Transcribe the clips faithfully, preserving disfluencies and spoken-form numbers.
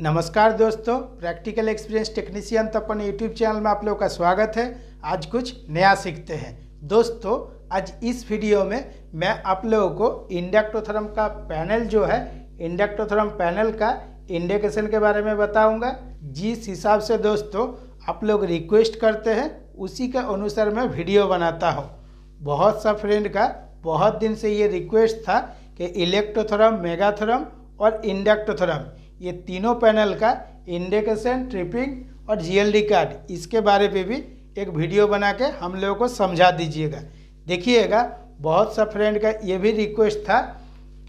नमस्कार दोस्तों, practical experience technician Tapan YouTube channel में आप लोगों का स्वागत है। आज कुछ नया सीखते हैं। दोस्तों आज इस वीडियो में मैं आप लोगों को इंडक्टोथर्म का पैनल जो है इंडक्टोथर्म पैनल का इंडेकेशन के बारे में बताऊंगा। जिस हिसाब से दोस्तों आप लोग रिक्वेस्ट करते हैं उसी के अनुसार मैं वीडियो बनाता हूँ। बहुत सा फ्रेंड का बहुत दिन से ये रिक्वेस्ट था कि इलेक्ट्रोथर्म, मेगाथर्म और इंडक्टोथर्म ये तीनों पैनल का इंडेकेशन, ट्रिपिंग और जीएलडी कार्ड इसके बारे में भी एक वीडियो बना के हम लोगों को समझा दीजिएगा। देखिएगा, बहुत सा फ्रेंड का ये भी रिक्वेस्ट था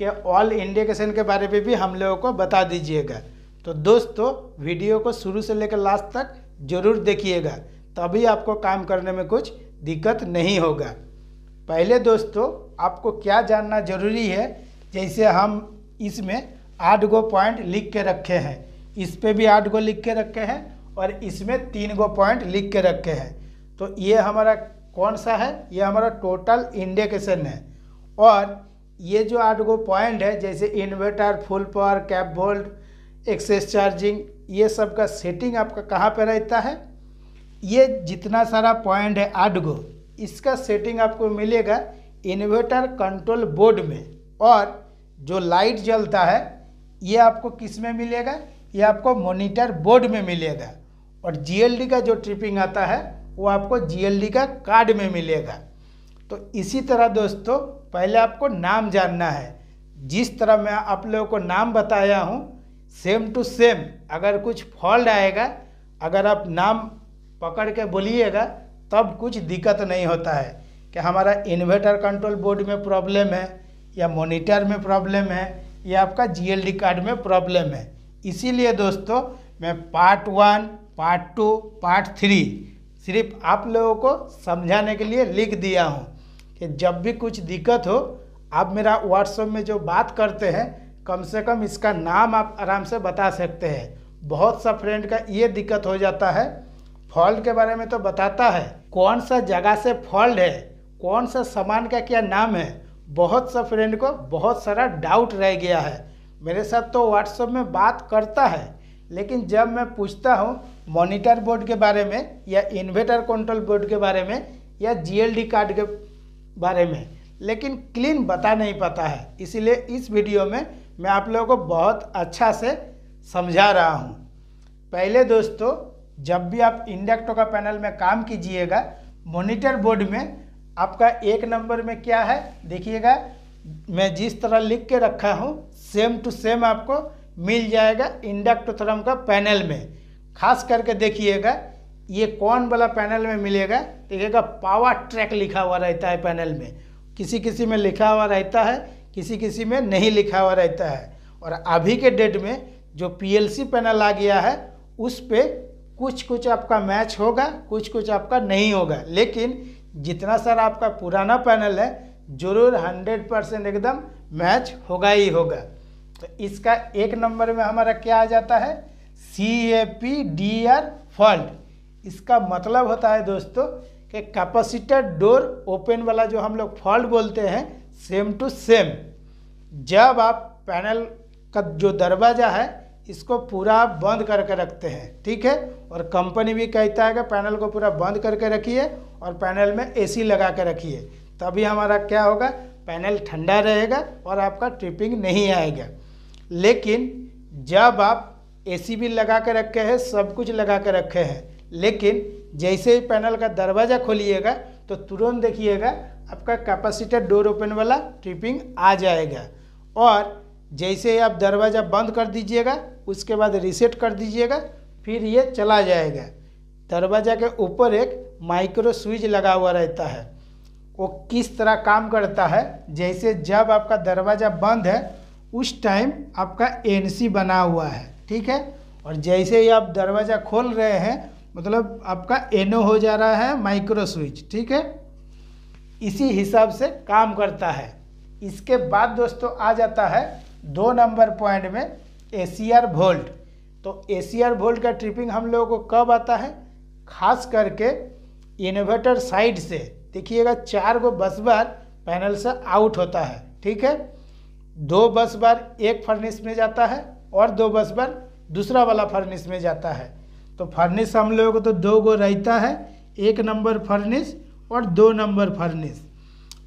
कि ऑल इंडेकेशन के बारे में भी हम लोगों को बता दीजिएगा। तो दोस्तों वीडियो को शुरू से लेकर लास्ट तक ज़रूर देखिएगा, तभी आपको काम करने में कुछ दिक्कत नहीं होगा। पहले दोस्तों आपको क्या जानना ज़रूरी है, जैसे हम इसमें आठ गो पॉइंट लिख के रखे हैं, इस पे भी आठ गो लिख के रखे हैं और इसमें तीन गो पॉइंट लिख के रखे हैं। तो ये हमारा कौन सा है, ये हमारा टोटल इंडेकेशन है। और ये जो आठ गो पॉइंट है, जैसे inverter, full power, cap volt, excess charging, ये सब का सेटिंग आपका कहाँ पे रहता है। ये जितना सारा पॉइंट है आठ गो, इसका सेटिंग आपको मिलेगा इन्वर्टर कंट्रोल बोर्ड में। और जो लाइट जलता है ये आपको किस में मिलेगा, ये आपको मॉनिटर बोर्ड में मिलेगा। और जीएलडी का जो ट्रिपिंग आता है वो आपको जीएलडी का कार्ड में मिलेगा। तो इसी तरह दोस्तों पहले आपको नाम जानना है। जिस तरह मैं आप लोगों को नाम बताया हूँ सेम टू सेम, अगर कुछ फॉल्ट आएगा, अगर आप नाम पकड़ के बोलिएगा तब कुछ दिक्कत नहीं होता है कि हमारा इन्वर्टर कंट्रोल बोर्ड में प्रॉब्लम है या मॉनिटर में प्रॉब्लम है या आपका जीएलडी कार्ड में प्रॉब्लम है। इसीलिए दोस्तों मैं part one, part two, part three सिर्फ आप लोगों को समझाने के लिए लिख दिया हूँ कि जब भी कुछ दिक्कत हो आप मेरा व्हाट्सएप में जो बात करते हैं कम से कम इसका नाम आप आराम से बता सकते हैं। बहुत सा फ्रेंड का ये दिक्कत हो जाता है, फॉल्ट के बारे में तो बताता है, कौन सा जगह से फॉल्ट है, कौन सा सामान का क्या नाम है। बहुत सा फ्रेंड को बहुत सारा डाउट रह गया है। मेरे साथ तो व्हाट्सएप में बात करता है, लेकिन जब मैं पूछता हूँ मॉनिटर बोर्ड के बारे में या इन्वर्टर कंट्रोल बोर्ड के बारे में या जीएलडी कार्ड के बारे में, लेकिन क्लीन बता नहीं पाता है। इसीलिए इस वीडियो में मैं आप लोगों को बहुत अच्छा से समझा रहा हूँ। पहले दोस्तों जब भी आप इंडक्टो का पैनल में काम कीजिएगा, मॉनिटर बोर्ड में आपका एक नंबर में क्या है देखिएगा, मैं जिस तरह लिख के रखा हूँ सेम टू सेम आपको मिल जाएगा इंडक्टोथर्म का पैनल में। खास करके देखिएगा ये कौन वाला पैनल में मिलेगा, देखिएगा पावर ट्रैक लिखा हुआ रहता है पैनल में। किसी किसी में लिखा हुआ रहता है, किसी किसी में नहीं लिखा हुआ रहता है। और अभी के डेट में जो पीएलसी पैनल आ गया है उस पर कुछ कुछ आपका मैच होगा, कुछ कुछ आपका नहीं होगा। लेकिन जितना सारा आपका पुराना पैनल है जरूर हंड्रेड परसेंट एकदम मैच होगा ही होगा। तो इसका एक नंबर में हमारा क्या आ जाता है, C A P D R fault. इसका मतलब होता है दोस्तों कि कैपेसिटर डोर ओपन वाला जो हम लोग फॉल्ट बोलते हैं सेम टू सेम। जब आप पैनल का जो दरवाज़ा है इसको पूरा आप बंद करके रखते हैं, ठीक है, और कंपनी भी कहता है कि पैनल को पूरा बंद करके रखिए और पैनल में एसी लगा के रखिए, तभी हमारा क्या होगा, पैनल ठंडा रहेगा और आपका ट्रिपिंग नहीं आएगा। लेकिन जब आप एसी भी लगा के रखे हैं, सब कुछ लगा के रखे हैं, लेकिन जैसे ही पैनल का दरवाज़ा खोलिएगा तो तुरंत देखिएगा आपका कैपेसिटर डोर ओपन वाला ट्रिपिंग आ जाएगा। और जैसे ही आप दरवाज़ा बंद कर दीजिएगा उसके बाद रिसेट कर दीजिएगा, फिर ये चला जाएगा। दरवाज़ा के ऊपर एक माइक्रो स्विच लगा हुआ रहता है, वो किस तरह काम करता है, जैसे जब आपका दरवाज़ा बंद है उस टाइम आपका एनसी बना हुआ है, ठीक है, और जैसे ही आप दरवाज़ा खोल रहे हैं मतलब आपका एनओ हो जा रहा है माइक्रो स्विच, ठीक है, इसी हिसाब से काम करता है। इसके बाद दोस्तों आ जाता है दो नंबर पॉइंट में एसीआर वोल्ट। तो एसीआर वोल्ट का ट्रिपिंग हम लोगों को कब आता है, खास करके इन्वर्टर साइड से देखिएगा चार गो बस बार पैनल से आउट होता है, ठीक है, दो बस बार एक फर्नेस में जाता है और दो बस बार दूसरा वाला फर्नेस में जाता है। तो फर्नेस हम लोगों को तो दो गो रहता है, एक नंबर फर्नेस और दो नंबर फर्नेस।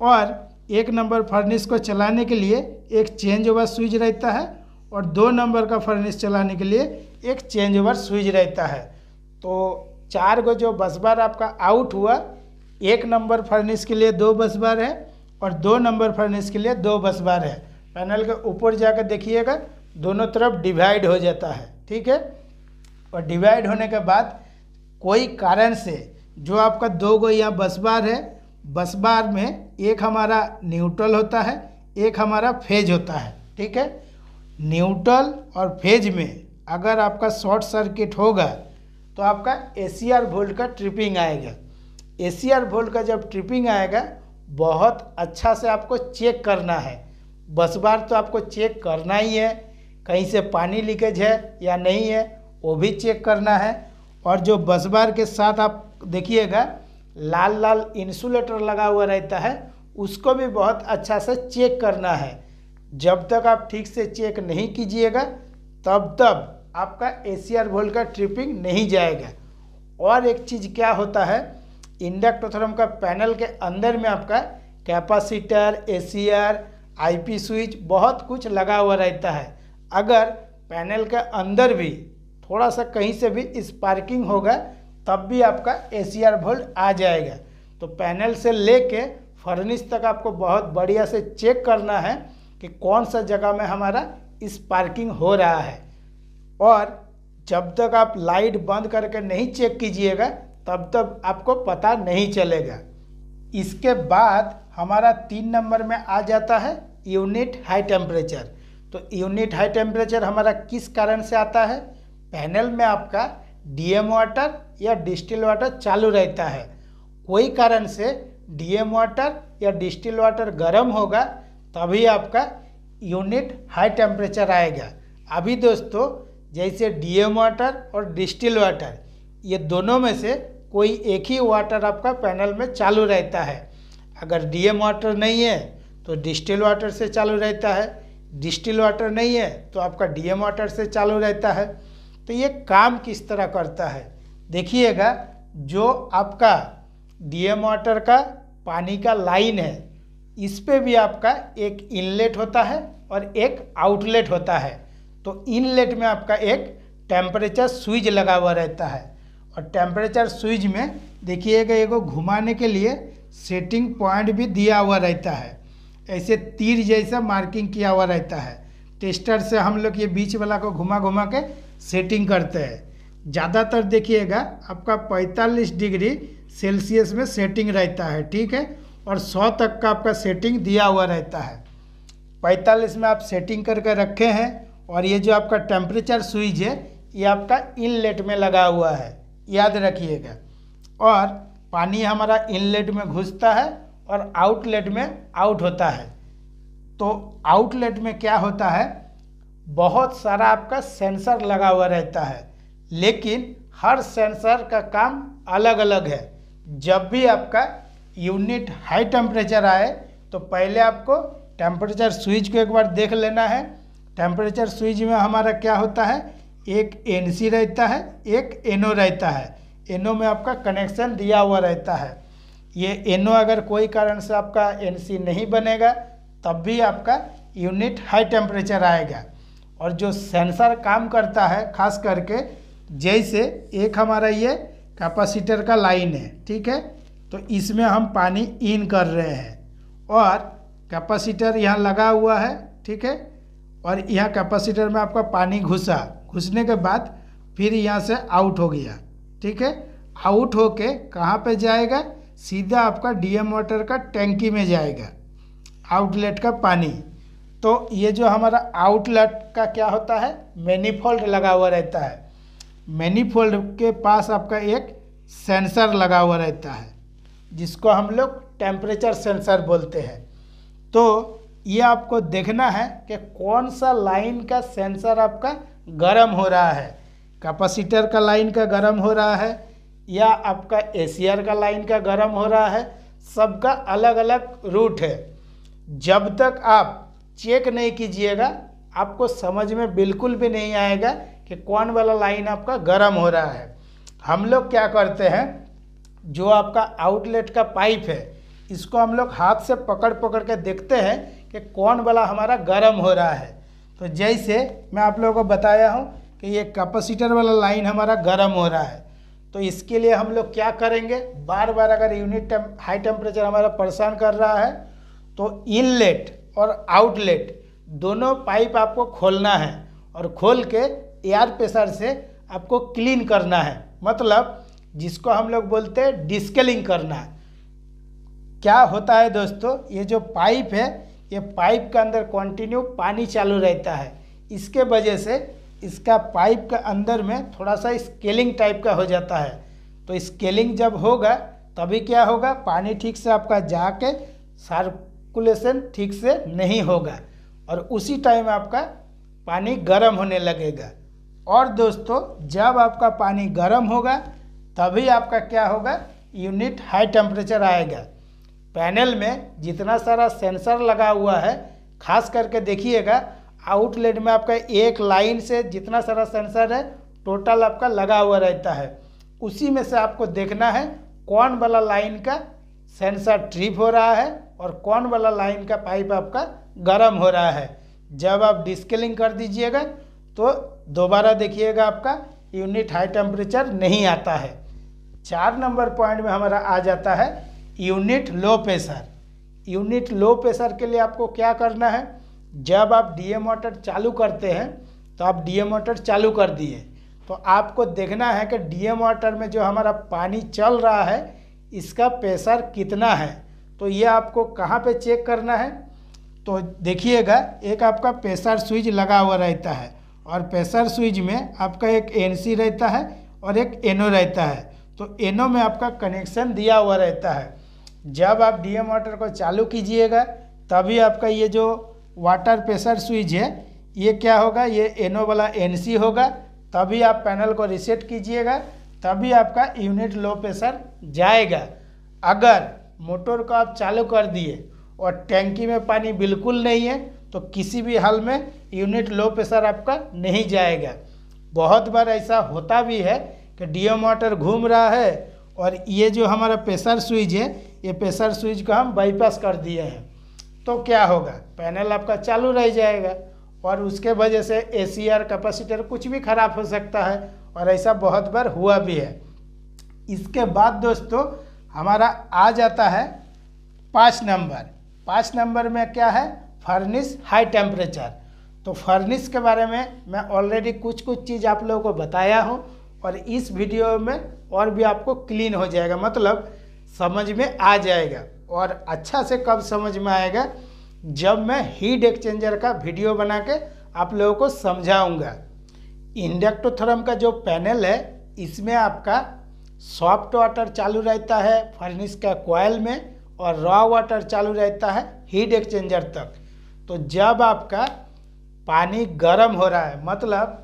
और एक नंबर फर्नेस को चलाने के लिए एक चेंज ओवर स्विच रहता है और दो नंबर का फर्नेस चलाने के लिए एक चेंज ओवर स्विच रहता है। तो चार गो जो बस बार आपका आउट हुआ, एक नंबर फर्नेस के लिए दो बस बार है और दो नंबर फर्नेस के लिए दो बस बार है। पैनल के ऊपर जाकर देखिएगा दोनों तरफ डिवाइड हो जाता है, ठीक है। और डिवाइड होने के बाद कोई कारण से जो आपका दो गो यहाँ बस बार है, बस बार में एक हमारा न्यूट्रल होता है, एक हमारा फेज होता है, ठीक है। न्यूट्रल और फेज में अगर आपका शॉर्ट सर्किट होगा तो आपका एसीआर वोल्ट का ट्रिपिंग आएगा। एसीआर वोल्ट का जब ट्रिपिंग आएगा बहुत अच्छा से आपको चेक करना है। बस बार तो आपको चेक करना ही है, कहीं से पानी लीकेज है या नहीं है वो भी चेक करना है। और जो बस बार के साथ आप देखिएगा लाल लाल इंसुलेटर लगा हुआ रहता है, उसको भी बहुत अच्छा से चेक करना है। जब तक आप ठीक से चेक नहीं कीजिएगा तब तक आपका एसीआर वोल्ट का ट्रिपिंग नहीं जाएगा। और एक चीज़ क्या होता है, इंडक्टोथर्म का पैनल के अंदर में आपका कैपेसिटर, एसीआर, आईपी स्विच बहुत कुछ लगा हुआ रहता है। अगर पैनल के अंदर भी थोड़ा सा कहीं से भी स्पार्किंग होगा तब भी आपका एसीआर वोल्ट आ जाएगा। तो पैनल से लेके फर्निश तक आपको बहुत बढ़िया से चेक करना है कि कौन सा जगह में हमारा स्पार्किंग हो रहा है। और जब तक आप लाइट बंद करके नहीं चेक कीजिएगा तब तक आपको पता नहीं चलेगा। इसके बाद हमारा तीन नंबर में आ जाता है यूनिट हाई टेम्परेचर। तो यूनिट हाई टेम्परेचर हमारा किस कारण से आता है, पैनल में आपका डीएम वाटर या डिस्टिल वाटर चालू रहता है, कोई कारण से डीएम वाटर या डिस्टिल वाटर गर्म होगा तभी आपका यूनिट हाई टेम्परेचर आएगा। अभी दोस्तों जैसे डीएम वाटर और डिस्टिल वाटर ये दोनों में से कोई एक ही वाटर आपका पैनल में चालू रहता है। अगर डीएम वाटर नहीं है तो डिस्टिल वाटर से चालू रहता है, डिस्टिल वाटर नहीं है तो आपका डीएम वाटर से चालू रहता है। तो ये काम किस तरह करता है देखिएगा, जो आपका डीएम वाटर का पानी का लाइन है इस पे भी आपका एक इनलेट होता है और एक आउटलेट होता है। तो इनलेट में आपका एक टेम्परेचर स्विच लगा हुआ रहता है और टेम्परेचर स्विच में देखिएगा एगो घुमाने के लिए सेटिंग पॉइंट भी दिया हुआ रहता है, ऐसे तीर जैसा मार्किंग किया हुआ रहता है। टेस्टर से हम लोग ये बीच वाला को घुमा घुमा के सेटिंग करते हैं। ज़्यादातर देखिएगा आपका पैंतालीस डिग्री सेल्सियस में सेटिंग रहता है, ठीक है। और सौ तक का आपका सेटिंग दिया हुआ रहता है। पैंतालीस में आप सेटिंग करके रखे हैं और ये जो आपका टेम्परेचर स्विच है ये आपका इनलेट में लगा हुआ है, याद रखिएगा। और पानी हमारा इनलेट में घुसता है और आउटलेट में आउट होता है। तो आउटलेट में क्या होता है, बहुत सारा आपका सेंसर लगा हुआ रहता है, लेकिन हर सेंसर का काम अलग अलग है। जब भी आपका यूनिट हाई टेम्परेचर आए तो पहले आपको टेम्परेचर स्विच को एक बार देख लेना है। टेम्परेचर स्विच में हमारा क्या होता है, एक एनसी रहता है, एक एनओ रहता है। एनओ में आपका कनेक्शन दिया हुआ रहता है। ये एनओ अगर कोई कारण से आपका एनसी नहीं बनेगा तब भी आपका यूनिट हाई टेम्परेचर आएगा। और जो सेंसर काम करता है खास करके, जैसे एक हमारा ये कैपेसिटर का लाइन है, ठीक है। तो इसमें हम पानी इन कर रहे हैं और कैपेसिटर यहाँ लगा हुआ है, ठीक है। और यहाँ कैपेसिटर में आपका पानी घुसा, घुसने के बाद फिर यहाँ से आउट हो गया, ठीक है। आउट होके कहाँ पे जाएगा, सीधा आपका डीएम वाटर का टैंकी में जाएगा, आउटलेट का पानी। तो ये जो हमारा आउटलेट का क्या होता है, मैनीफोल्ड लगा हुआ रहता है। मैनीफोल्ड के पास आपका एक सेंसर लगा हुआ रहता है जिसको हम लोग टेम्परेचर सेंसर बोलते हैं। तो ये आपको देखना है कि कौन सा लाइन का सेंसर आपका गर्म हो रहा है, कैपेसिटर का लाइन का गर्म हो रहा है या आपका एसीआर का लाइन का गर्म हो रहा है। सबका अलग अलग रूट है। जब तक आप चेक नहीं कीजिएगा आपको समझ में बिल्कुल भी नहीं आएगा कि कौन वाला लाइन आपका गर्म हो रहा है। हम लोग क्या करते हैं, जो आपका आउटलेट का पाइप है इसको हम लोग हाथ से पकड़ पकड़ के देखते हैं कि कौन वाला हमारा गर्म हो रहा है। तो जैसे मैं आप लोगों को बताया हूँ कि ये कैपेसिटर वाला लाइन हमारा गर्म हो रहा है, तो इसके लिए हम लोग क्या करेंगे, बार बार अगर यूनिट टेम, हाई टेम्परेचर हमारा परेशान कर रहा है तो इनलेट और आउटलेट दोनों पाइप आपको खोलना है और खोल के एयर प्रेशर से आपको क्लीन करना है, मतलब जिसको हम लोग बोलते हैं डिस्केलिंग करना है। क्या होता है दोस्तों, ये जो पाइप है ये पाइप के अंदर कंटिन्यू पानी चालू रहता है, इसके वजह से इसका पाइप के अंदर में थोड़ा सा स्केलिंग टाइप का हो जाता है। तो स्केलिंग जब होगा तभी क्या होगा, पानी ठीक से आपका जाके सर्कुलेशन ठीक से नहीं होगा और उसी टाइम आपका पानी गर्म होने लगेगा। और दोस्तों जब आपका पानी गर्म होगा तभी आपका क्या होगा, यूनिट हाई टेम्परेचर आएगा। पैनल में जितना सारा सेंसर लगा हुआ है, खास करके देखिएगा आउटलेट में आपका एक लाइन से जितना सारा सेंसर है टोटल आपका लगा हुआ रहता है, उसी में से आपको देखना है कौन वाला लाइन का सेंसर ट्रिप हो रहा है और कौन वाला लाइन का पाइप आपका गर्म हो रहा है। जब आप डिस्केलिंग कर दीजिएगा तो दोबारा देखिएगा आपका यूनिट हाई टेम्परेचर नहीं आता है। चार नंबर पॉइंट में हमारा आ जाता है unit low pressure. Unit low pressure के लिए आपको क्या करना है, जब आप डीएम मोटर चालू करते हैं तो आप डीएम मोटर चालू कर दिए तो आपको देखना है कि डीएम मोटर में जो हमारा पानी चल रहा है इसका प्रेशर कितना है। तो ये आपको कहाँ पे चेक करना है, तो देखिएगा एक आपका प्रेशर स्विच लगा हुआ रहता है और प्रेशर स्विच में आपका एक एनसी रहता है और एक एनओ रहता है, तो एनओ में आपका कनेक्शन दिया हुआ रहता है। जब आप डीएम मोटर को चालू कीजिएगा तभी आपका ये जो वाटर प्रेशर स्विच है ये क्या होगा, ये एनओ वाला एनसी होगा, तभी आप पैनल को रीसेट कीजिएगा, तभी आपका यूनिट लो प्रेशर जाएगा। अगर मोटर को आप चालू कर दिए और टैंकी में पानी बिल्कुल नहीं है तो किसी भी हाल में यूनिट लो प्रेशर आपका नहीं जाएगा। बहुत बार ऐसा होता भी है कि डीएम मोटर घूम रहा है और ये जो हमारा प्रेशर स्विच है ये प्रेशर स्विच को हम बाईपास कर दिए हैं, तो क्या होगा, पैनल आपका चालू रह जाएगा और उसके वजह से एसीआर कैपेसिटर कुछ भी खराब हो सकता है और ऐसा बहुत बार हुआ भी है। इसके बाद दोस्तों हमारा आ जाता है पाँच नंबर। पाँच नंबर में क्या है, फर्नेस हाई टेम्परेचर। तो फर्नेस के बारे में मैं ऑलरेडी कुछ कुछ चीज़ आप लोगों को बताया हूँ और इस वीडियो में और भी आपको क्लीन हो जाएगा, मतलब समझ में आ जाएगा। और अच्छा से कब समझ में आएगा, जब मैं हीट एक्सचेंजर का वीडियो बना के आप लोगों को समझाऊंगा। इंडक्टोथर्म का जो पैनल है इसमें आपका सॉफ्ट वाटर चालू रहता है फर्नेस का कॉइल में और रॉ वाटर चालू रहता है हीट एक्सचेंजर तक। तो जब आपका पानी गर्म हो रहा है, मतलब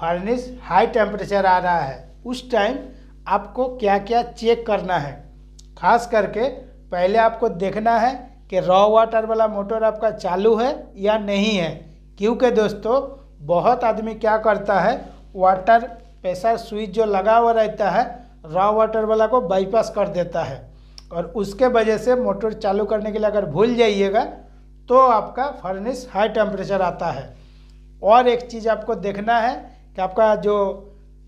फर्नेस हाई टेम्परेचर आ रहा है, उस टाइम आपको क्या क्या चेक करना है। खास करके पहले आपको देखना है कि रॉ वाटर वाला मोटर आपका चालू है या नहीं है, क्योंकि दोस्तों बहुत आदमी क्या करता है, वाटर प्रेशर स्विच जो लगा हुआ रहता है रॉ वाटर वाला को बाईपास कर देता है और उसके वजह से मोटर चालू करने के लिए अगर भूल जाइएगा तो आपका फर्नेस हाई टेम्परेचर आता है। और एक चीज़ आपको देखना है कि आपका जो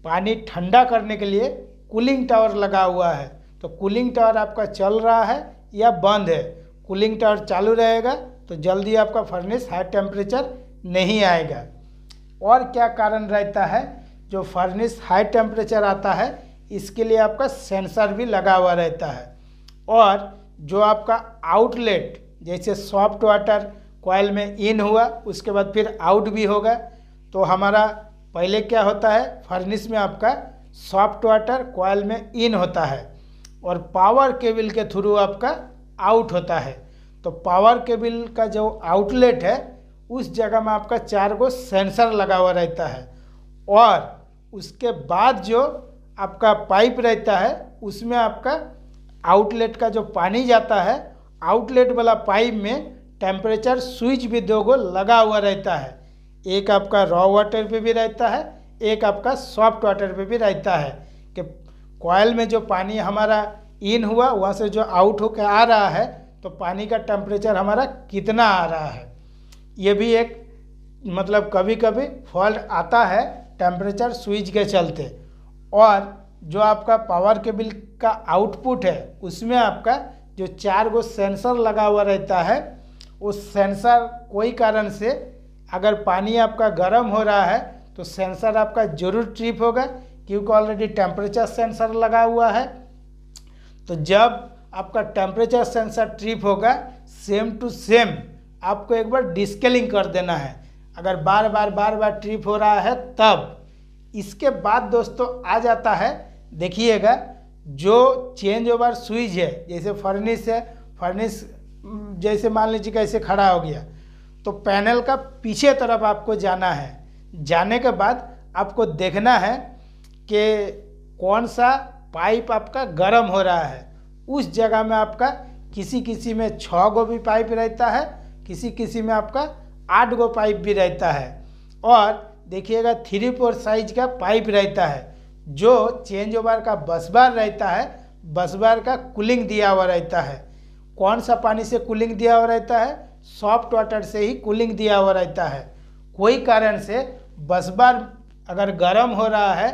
पानी ठंडा करने के लिए कूलिंग टावर लगा हुआ है, तो कूलिंग टावर आपका चल रहा है या बंद है। कूलिंग टावर चालू रहेगा तो जल्दी आपका फर्नेस हाई टेम्परेचर नहीं आएगा। और क्या कारण रहता है, जो फर्नेस हाई टेम्परेचर आता है इसके लिए आपका सेंसर भी लगा हुआ रहता है। और जो आपका आउटलेट, जैसे सॉफ्ट वाटर कॉइल में इन हुआ उसके बाद फिर आउट भी होगा, तो हमारा पहले क्या होता है, फर्नेस में आपका सॉफ्ट वाटर कॉइल में इन होता है और पावर केबल के थ्रू आपका आउट होता है। तो पावर केबल का जो आउटलेट है उस जगह में आपका चार गो सेंसर लगा हुआ रहता है और उसके बाद जो आपका पाइप रहता है उसमें आपका आउटलेट का जो पानी जाता है, आउटलेट वाला पाइप में टेम्परेचर स्विच भी दो गो लगा हुआ रहता है, एक आपका रॉ वाटर पे भी रहता है एक आपका सॉफ्ट वाटर पे भी रहता है कि कॉयल में जो पानी हमारा इन हुआ वहाँ से जो आउट होकर आ रहा है तो पानी का टेम्परेचर हमारा कितना आ रहा है, ये भी एक मतलब कभी कभी फॉल्ट आता है टेम्परेचर स्विच के चलते। और जो आपका पावर केबल का आउटपुट है उसमें आपका जो चार गो सेंसर लगा हुआ रहता है, उस सेंसर कोई कारण से अगर पानी आपका गर्म हो रहा है तो सेंसर आपका जरूर ट्रिप होगा क्योंकि ऑलरेडी टेम्परेचर सेंसर लगा हुआ है। तो जब आपका टेम्परेचर सेंसर ट्रिप होगा सेम टू सेम आपको एक बार डिस्केलिंग कर देना है, अगर बार बार बार बार ट्रिप हो रहा है तब। इसके बाद दोस्तों आ जाता है, देखिएगा जो चेंज ओवर स्विच है, जैसे फर्निश है, फर्निश जैसे मान लीजिए कैसे खड़ा हो गया तो पैनल का पीछे तरफ आपको जाना है। जाने के बाद आपको देखना है कि कौन सा पाइप आपका गर्म हो रहा है। उस जगह में आपका किसी किसी में छः गो भी पाइप रहता है, किसी किसी में आपका आठ गो पाइप भी रहता है, और देखिएगा थ्री फोर साइज का पाइप रहता है। जो चेंज ओवर का बसबार रहता है, बसबार का कूलिंग दिया हुआ रहता है। कौन सा पानी से कूलिंग दिया हुआ रहता है? सॉफ्ट वाटर से ही कूलिंग दिया हुआ रहता है। कोई कारण से बसबार अगर गर्म हो रहा है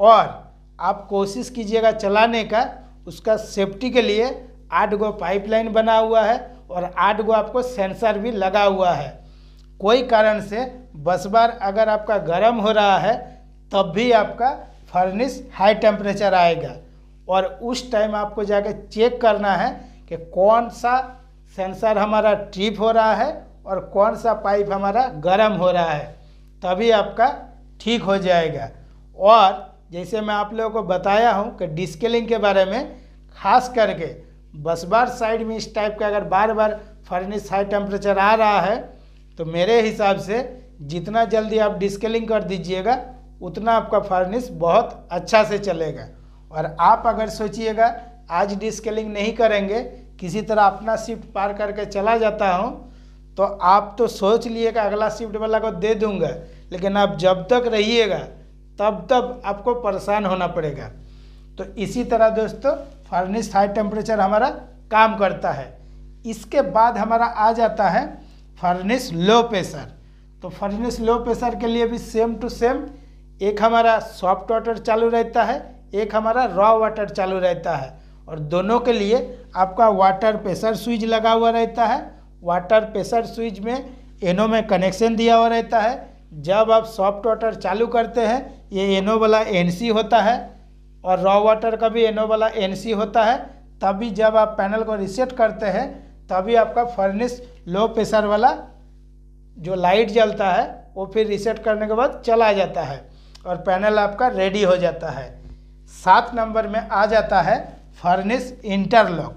और आप कोशिश कीजिएगा चलाने का, उसका सेफ्टी के लिए आठ गो पाइपलाइन बना हुआ है और आठ गो आपको सेंसर भी लगा हुआ है। कोई कारण से बसबार अगर आपका गर्म हो रहा है तब भी आपका फर्निश हाई टेम्परेचर आएगा, और उस टाइम आपको जाके चेक करना है कि कौन सा सेंसर हमारा ट्रिप हो रहा है और कौन सा पाइप हमारा गर्म हो रहा है, तभी आपका ठीक हो जाएगा। और जैसे मैं आप लोगों को बताया हूँ कि डिस्केलिंग के बारे में, खास करके बसबार साइड में इस टाइप का अगर बार बार फर्निश हाई टेम्परेचर आ रहा है तो मेरे हिसाब से जितना जल्दी आप डिस्केलिंग कर दीजिएगा उतना आपका फर्निश बहुत अच्छा से चलेगा। और आप अगर सोचिएगा आज डिस्केलिंग नहीं करेंगे, किसी तरह अपना शिफ्ट पार करके चला जाता हूँ, तो आप तो सोच लिएगा अगला शिफ्ट वाला को दे दूंगा, लेकिन आप जब तक रहिएगा तब तब आपको परेशान होना पड़ेगा। तो इसी तरह दोस्तों फर्निश हाई टेम्परेचर हमारा काम करता है। इसके बाद हमारा आ जाता है फर्निश लो प्रेशर। तो फर्निश लो प्रेशर के लिए भी सेम टू सेम एक हमारा सॉफ्ट वाटर चालू रहता है, एक हमारा रॉ वाटर चालू रहता है, और दोनों के लिए आपका वाटर प्रेशर स्विच लगा हुआ रहता है। वाटर प्रेशर स्विच में एनओ में कनेक्शन दिया हुआ रहता है। जब आप सॉफ्ट वाटर चालू करते हैं ये एनओ वाला एनसी होता है और रॉ वाटर का भी एनओ वाला एनसी होता है, तभी जब आप पैनल को रिसेट करते हैं तभी आपका फर्निश लो प्रेशर वाला जो लाइट जलता है वो फिर रिसेट करने के बाद चला जाता है और पैनल आपका रेडी हो जाता है। सात नंबर में आ जाता है फर्निश इंटरलॉक।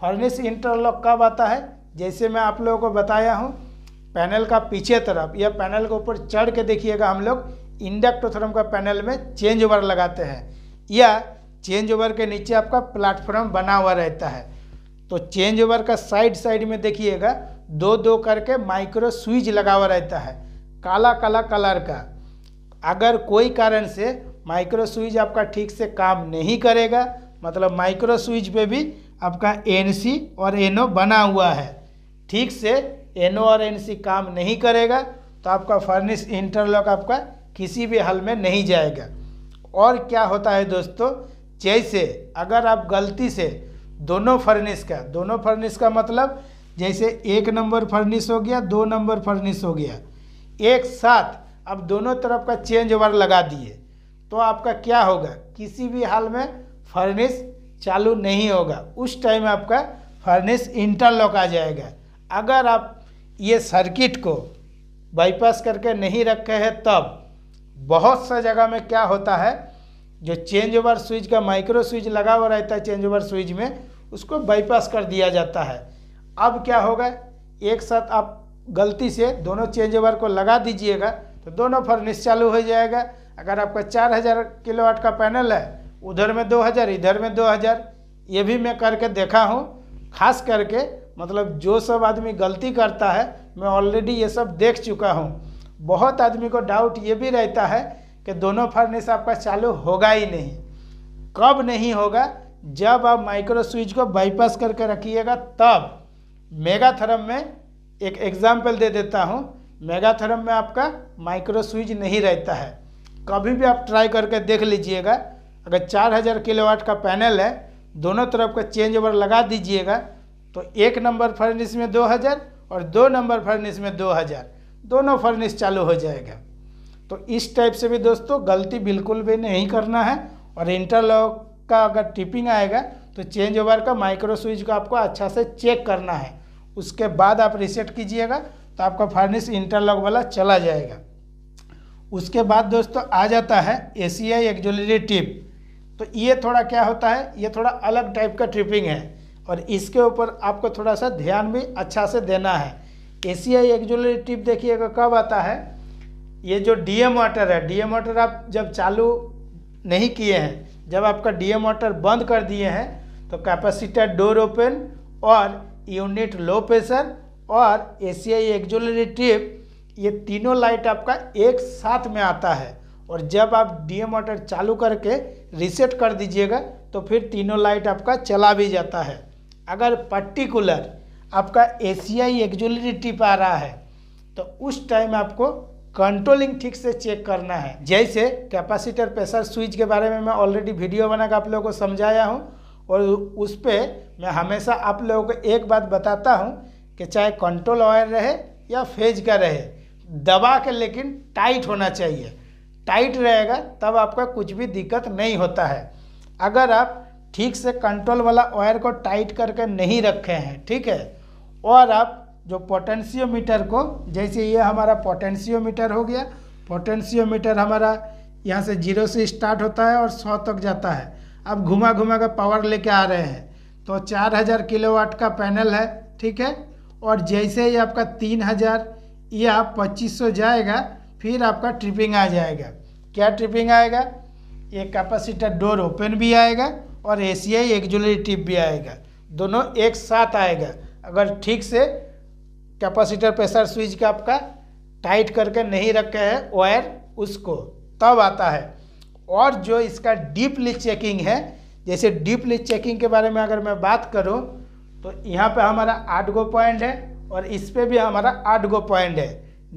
फर्निश इंटरलॉक कब आता है? जैसे मैं आप लोगों को बताया हूँ, पैनल का पीछे तरफ या पैनल के ऊपर चढ़ के देखिएगा हम लोग इंडक्टोथर्म का पैनल में चेंज ओवर लगाते हैं, या चेंज ओवर के नीचे आपका प्लेटफॉर्म बना हुआ रहता है। तो चेंज ओवर का साइड साइड में देखिएगा दो दो करके माइक्रो स्विच लगा हुआ रहता है, काला काला कलर का। अगर कोई कारण से माइक्रो स्विच आपका ठीक से काम नहीं करेगा, मतलब माइक्रो स्विच पे भी आपका एनसी और एनओ बना हुआ है, ठीक से एनओ और एनसी काम नहीं करेगा तो आपका फर्निश इंटरलॉक आपका किसी भी हल में नहीं जाएगा। और क्या होता है दोस्तों, जैसे अगर आप गलती से दोनों फर्निश का दोनों फर्निश का मतलब जैसे एक नंबर फर्निश हो गया, दो नंबर फर्निश हो गया, एक साथ आप दोनों तरफ का चेंज ओवर लगा दिए तो आपका क्या होगा? किसी भी हाल में फर्निश चालू नहीं होगा, उस टाइम आपका फर्निश इंटरलॉक आ जाएगा। अगर आप ये सर्किट को बाईपास करके नहीं रखे हैं तब बहुत सा जगह में क्या होता है, जो चेंज ओवर स्विच का माइक्रो स्विच लगा हुआ रहता है चेंज ओवर स्विच में, उसको बाईपास कर दिया जाता है। अब क्या होगा, एक साथ आप गलती से दोनों चेंज ओवर को लगा दीजिएगा तो दोनों फर्निश चालू हो जाएगा। अगर आपका चार हज़ार किलोवाट का पैनल है, उधर में दो हज़ार इधर में दो हज़ार, ये भी मैं करके देखा हूँ। खास करके मतलब जो सब आदमी गलती करता है, मैं ऑलरेडी ये सब देख चुका हूँ। बहुत आदमी को डाउट ये भी रहता है कि दोनों फर्नेस आपका चालू होगा ही नहीं। कब नहीं होगा? जब आप माइक्रो स्विच को बाईपास करके रखिएगा तब। मेगाथर्म में एक एग्जाम्पल दे देता हूँ, मेगाथर्म में आपका माइक्रो स्विच नहीं रहता है। कभी भी आप ट्राई करके देख लीजिएगा, अगर चार हज़ार किलोवाट का पैनल है, दोनों तरफ का चेंज ओवर लगा दीजिएगा तो एक नंबर फर्नेस में दो हज़ार और दो नंबर फर्नेस में दो हज़ार, दोनों फर्नेस चालू हो जाएगा। तो इस टाइप से भी दोस्तों गलती बिल्कुल भी नहीं करना है। और इंटरलॉक का अगर टिपिंग आएगा तो चेंज ओवर का माइक्रो स्विच को आपको अच्छा से चेक करना है, उसके बाद आप रीसेट कीजिएगा तो आपका फर्नेस इंटरलॉक वाला चला जाएगा। उसके बाद दोस्तों आ जाता है एसीआई एक्जुलरी टिप। तो ये थोड़ा क्या होता है, ये थोड़ा अलग टाइप का ट्रिपिंग है और इसके ऊपर आपको थोड़ा सा ध्यान भी अच्छा से देना है। एसीआई एक्जुलरी टिप देखिएगा कब आता है, ये जो डीएम वाटर है, डीएम वाटर आप जब चालू नहीं किए हैं, जब आपका डीएम वाटर बंद कर दिए हैं तो कैपेसिटर डोर ओपन और यूनिट लो प्रेशर और एसीआई एक्जुलरी टिप, ये तीनों लाइट आपका एक साथ में आता है। और जब आप डीएम मोटर चालू करके रीसेट कर दीजिएगा तो फिर तीनों लाइट आपका चला भी जाता है। अगर पर्टिकुलर आपका एसीआई एक्जुलरी टिप आ रहा है तो उस टाइम आपको कंट्रोलिंग ठीक से चेक करना है। जैसे कैपेसिटर प्रेशर स्विच के बारे में मैं ऑलरेडी वीडियो बनाकर आप लोगों को समझाया हूँ और उस पर मैं हमेशा आप लोगों को एक बात बताता हूँ कि चाहे कंट्रोल वायर रहे या फेज का रहे, दबा के लेकिन टाइट होना चाहिए। टाइट रहेगा तब आपका कुछ भी दिक्कत नहीं होता है। अगर आप ठीक से कंट्रोल वाला वायर को टाइट करके नहीं रखे हैं, ठीक है, और आप जो पोटेंशियोमीटर को, जैसे ये हमारा पोटेंशियोमीटर हो गया, पोटेंशियोमीटर हमारा यहाँ से जीरो से स्टार्ट होता है और सौ तक जाता है, आप घुमा घुमा कर पावर लेके आ रहे हैं। तो चार हज़ार किलोवाट का पैनल है, ठीक है, और जैसे ही आपका तीन हज़ार या पच्चीस सौ जाएगा फिर आपका ट्रिपिंग आ जाएगा। क्या ट्रिपिंग आएगा? ये कैपेसिटर डोर ओपन भी आएगा और एसीआई एक्जुलरी टिप भी आएगा, दोनों एक साथ आएगा। अगर ठीक से कैपेसिटर प्रेशर स्विच का आपका टाइट करके नहीं रखे है वायर उसको, तब आता है। और जो इसका डीपली चेकिंग है, जैसे डीपली चेकिंग के बारे में अगर मैं बात करूं तो यहाँ पे हमारा आठ गो पॉइंट है और इस पर भी हमारा आठ गो पॉइंट है।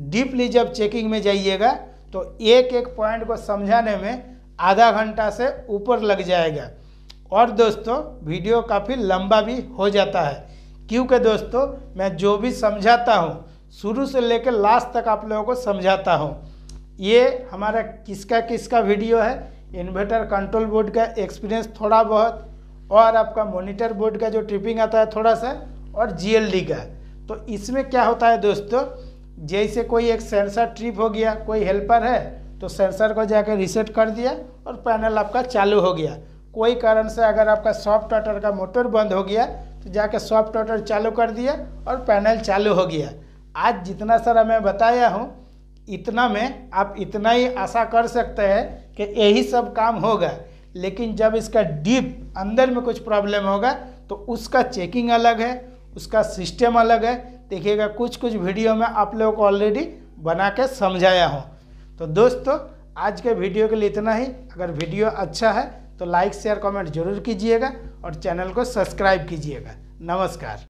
डीपली जब चेकिंग में जाइएगा तो एक एक पॉइंट को समझाने में आधा घंटा से ऊपर लग जाएगा। और दोस्तों वीडियो काफ़ी लंबा भी हो जाता है क्योंकि दोस्तों मैं जो भी समझाता हूँ शुरू से लेकर लास्ट तक आप लोगों को समझाता हूँ। ये हमारा किसका किसका वीडियो है, इन्वर्टर कंट्रोल बोर्ड का एक्सपीरियंस थोड़ा बहुत और आपका मॉनिटर बोर्ड का जो ट्रिपिंग आता है थोड़ा सा और जीएलडी का। तो इसमें क्या होता है दोस्तों, जैसे कोई एक सेंसर ट्रिप हो गया, कोई हेल्पर है तो सेंसर को जाकर रीसेट कर दिया और पैनल आपका चालू हो गया। कोई कारण से अगर आपका सॉफ्ट वाटर का मोटर बंद हो गया तो जाकर सॉफ्ट वाटर चालू कर दिया और पैनल चालू हो गया। आज जितना सारा मैं बताया हूँ इतना में आप इतना ही आशा कर सकते हैं कि यही सब काम होगा, लेकिन जब इसका डीप अंदर में कुछ प्रॉब्लम होगा तो उसका चेकिंग अलग है, उसका सिस्टम अलग है। देखिएगा कुछ कुछ वीडियो में आप लोगों को ऑलरेडी बना के समझाया हूँ। तो दोस्तों आज के वीडियो के लिए इतना ही। अगर वीडियो अच्छा है तो लाइक शेयर कमेंट जरूर कीजिएगा और चैनल को सब्सक्राइब कीजिएगा। नमस्कार।